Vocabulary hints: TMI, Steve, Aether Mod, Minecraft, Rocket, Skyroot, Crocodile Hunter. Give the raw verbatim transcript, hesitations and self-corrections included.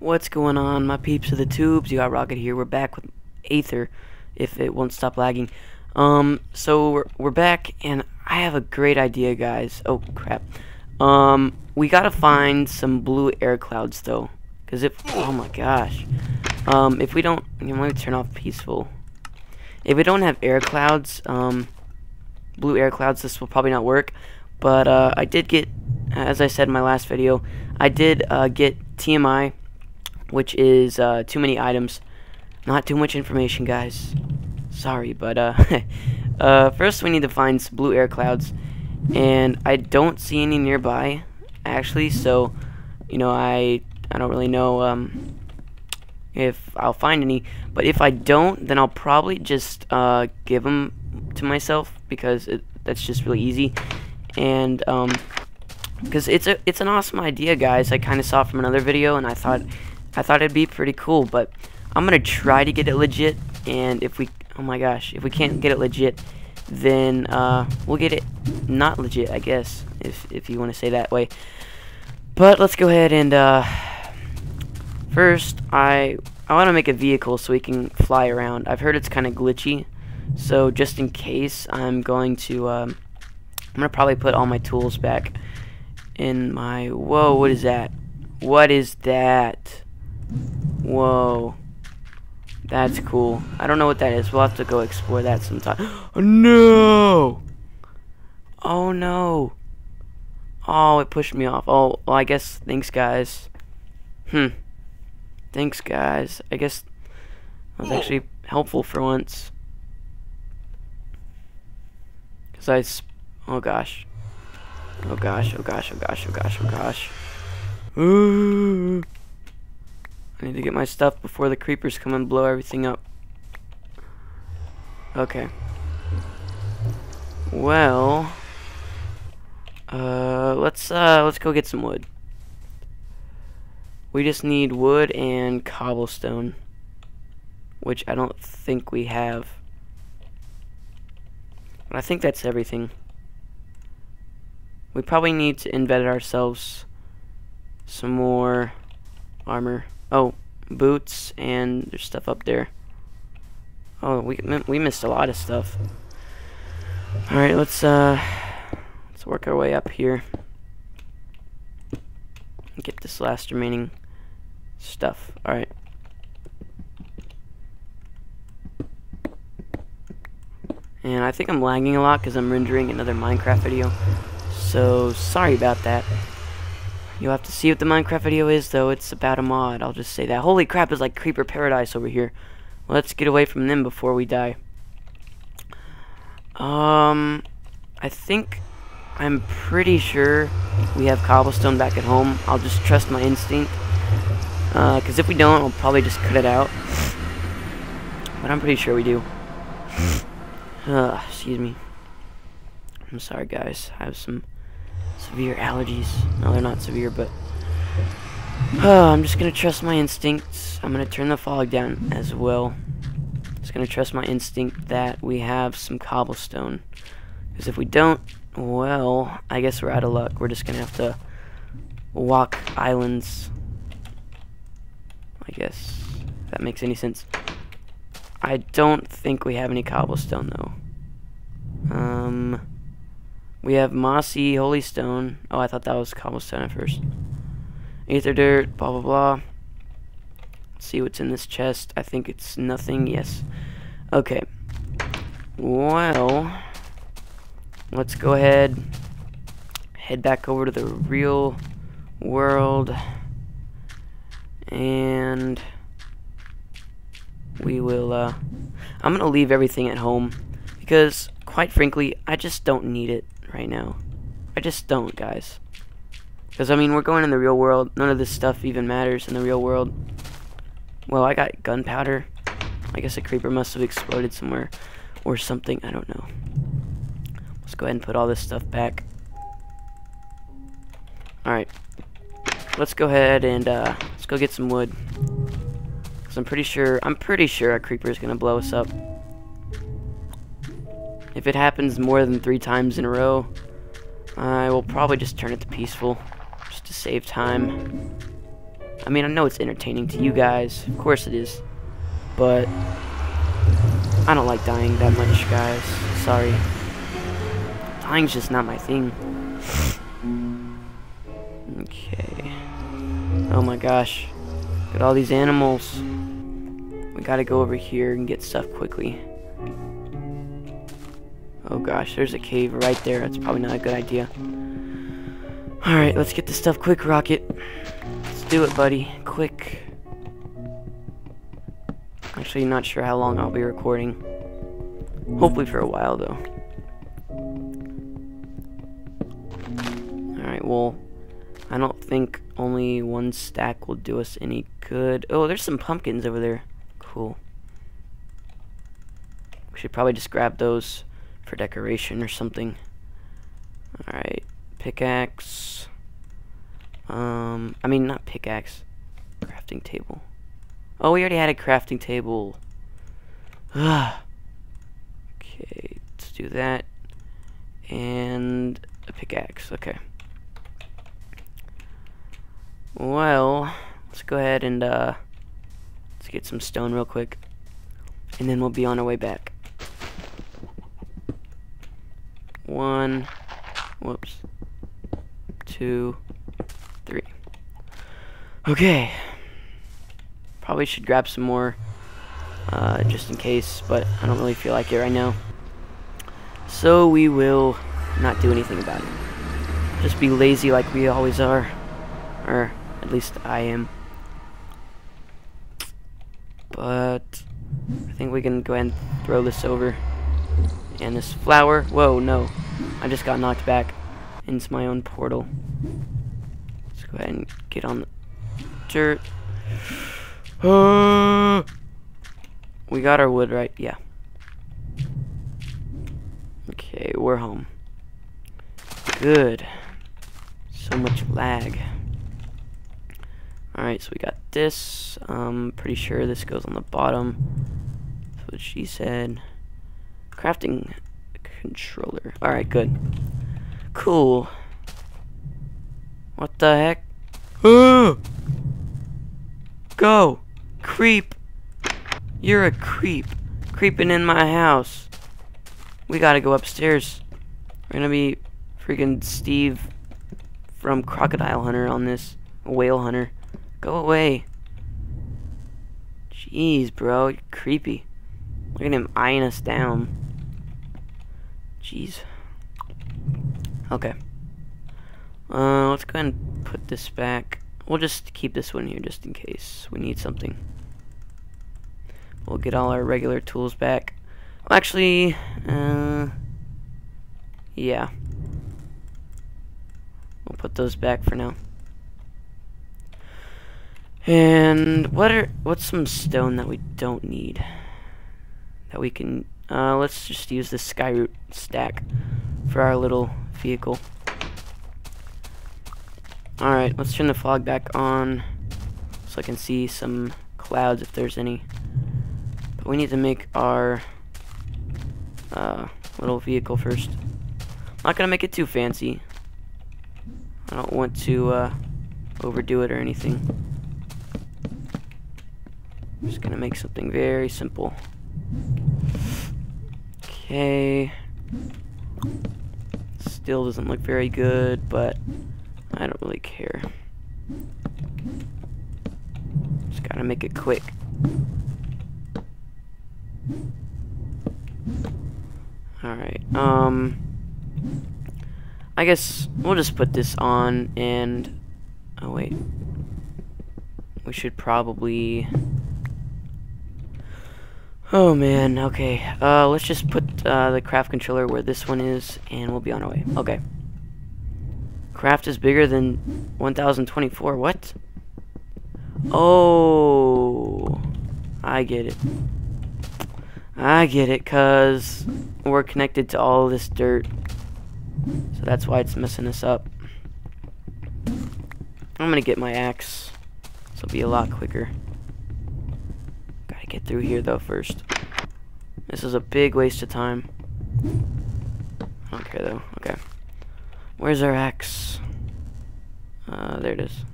What's going on, my peeps of the tubes? You got Rocket here. We're back with Aether, if it won't stop lagging. Um, so we're, we're back, and I have a great idea, guys. Oh, crap. Um, we gotta find some blue air clouds, though. Because if... Oh, my gosh. Um, if we don't... You know, let me turn off peaceful. If we don't have air clouds, um, blue air clouds, this will probably not work. But, uh, I did get... As I said in my last video, I did, uh, get T M I, which is, uh, too many items. Not too much information, guys. Sorry, but, uh, uh, first we need to find some blue air clouds. And I don't see any nearby, actually, so, you know, I, I don't really know, um, if I'll find any. But if I don't, then I'll probably just, uh, give them to myself, because it, that's just really easy. And, um... because it's a it's an awesome idea, guys. I kind of saw it from another video, and I thought I thought it'd be pretty cool. But I'm gonna try to get it legit, and if we oh my gosh, if we can't get it legit, then uh, we'll get it not legit, I guess, if if you want to say that way. But let's go ahead and uh, first I I want to make a vehicle so we can fly around. I've heard it's kind of glitchy, so just in case, I'm going to um, I'm gonna probably put all my tools back. In my whoa, what is that? What is that? Whoa, that's cool. I don't know what that is. We'll have to go explore that sometime. Oh, no! Oh no! Oh, it pushed me off. Oh, well, I guess. Thanks, guys. Hmm. Thanks, guys. I guess that was actually helpful for once. Cause I. Sp oh gosh. Oh gosh, oh gosh, oh gosh, oh gosh, oh gosh. Ooh. I need to get my stuff before the creepers come and blow everything up. Okay. Well, uh let's uh let's go get some wood. We just need wood and cobblestone, which I don't think we have. But I think that's everything. We probably need to invent ourselves some more armor. Oh, boots, and there's stuff up there. Oh, we we missed a lot of stuff. All right, let's uh let's work our way up here. Get this last remaining stuff. All right. And I think I'm lagging a lot because I'm rendering another Minecraft video. So, sorry about that. You'll have to see what the Minecraft video is, though. It's about a mod. I'll just say that. Holy crap, it's like creeper paradise over here. Let's get away from them before we die. Um, I think I'm pretty sure we have cobblestone back at home. I'll just trust my instinct. Uh, because if we don't, I'll probably just cut it out. But I'm pretty sure we do. Uh, excuse me. I'm sorry, guys. I have some severe allergies. No, they're not severe, but oh, I'm just gonna trust my instincts. I'm gonna turn the fog down as well. Just gonna trust my instinct that we have some cobblestone. Because if we don't, well, I guess we're out of luck. We're just gonna have to walk islands. I guess if that makes any sense. I don't think we have any cobblestone though. Um. We have mossy holy stone. Oh, I thought that was cobblestone at first. Aether dirt, blah blah blah. Let's see what's in this chest. I think it's nothing. Yes. Okay. Well, let's go ahead. Head back over to the real world, and we will. Uh, I'm gonna leave everything at home because, quite frankly, I just don't need it right now. I just don't, guys. Because, I mean, we're going in the real world. None of this stuff even matters in the real world. Well, I got gunpowder. I guess a creeper must have exploded somewhere or something. I don't know. Let's go ahead and put all this stuff back. Alright. Let's go ahead and, uh, let's go get some wood. Because I'm pretty sure, I'm pretty sure a creeper is going to blow us up. If it happens more than three times in a row, I will probably just turn it to peaceful, just to save time. I mean, I know it's entertaining to you guys. Of course it is. But I don't like dying that much, guys. Sorry. Dying's just not my thing. Okay. Oh my gosh. Look at all these animals. We gotta go over here and get stuff quickly. Oh gosh, there's a cave right there. That's probably not a good idea. Alright, let's get this stuff quick, Rocket. Let's do it, buddy. Quick. Actually, not sure how long I'll be recording. Hopefully for a while, though. Alright, well, I don't think only one stack will do us any good. Oh, there's some pumpkins over there. Cool. We should probably just grab those for decoration or something. Alright, pickaxe. Um, I mean, not pickaxe. Crafting table. Oh, we already had a crafting table. Ugh. Okay, let's do that. And a pickaxe, okay. Well, let's go ahead and uh, let's get some stone real quick. And then we'll be on our way back. One, whoops, two, three. Okay. Probably should grab some more uh, just in case, but I don't really feel like it right now. So we will not do anything about it. Just be lazy like we always are. Or at least I am. But I think we can go ahead and throw this over. And this flower. Whoa, no. I just got knocked back into my own portal. Let's go ahead and get on the dirt. Uh, we got our wood, right? Yeah. Okay, we're home. Good. So much lag. Alright, so we got this. Um, pretty sure this goes on the bottom. That's what she said. Crafting controller. Alright, good. Cool. What the heck? Uh, go! Creep! You're a creep. Creeping in my house. We gotta go upstairs. We're gonna be freaking Steve from Crocodile Hunter on this. Whale Hunter. Go away. Jeez, bro. You're creepy. Look at him eyeing us down. Jeez. Okay. Uh, let's go ahead and put this back. We'll just keep this one here just in case we need something. We'll get all our regular tools back. Well, actually, uh, yeah. We'll put those back for now. And what are what's some stone that we don't need? That we can, uh, let's just use this Skyroot stack for our little vehicle. Alright, let's turn the fog back on so I can see some clouds if there's any. But we need to make our uh, little vehicle first. I'm not going to make it too fancy. I don't want to uh, overdo it or anything. I'm just going to make something very simple. Okay. Still doesn't look very good, but I don't really care. Just gotta make it quick. Alright, um... I guess we'll just put this on and... Oh, wait. We should probably... Oh, man, okay. Uh, let's just put uh, the craft controller where this one is, and we'll be on our way. Okay. Craft is bigger than one thousand twenty-four. What? Oh, I get it. I get it, cause we're connected to all this dirt, so that's why it's messing us up. I'm gonna get my axe. This will be a lot quicker. Gotta get through here though first. This is a big waste of time. I don't care though. Okay. Where's our axe? Uh, there it is.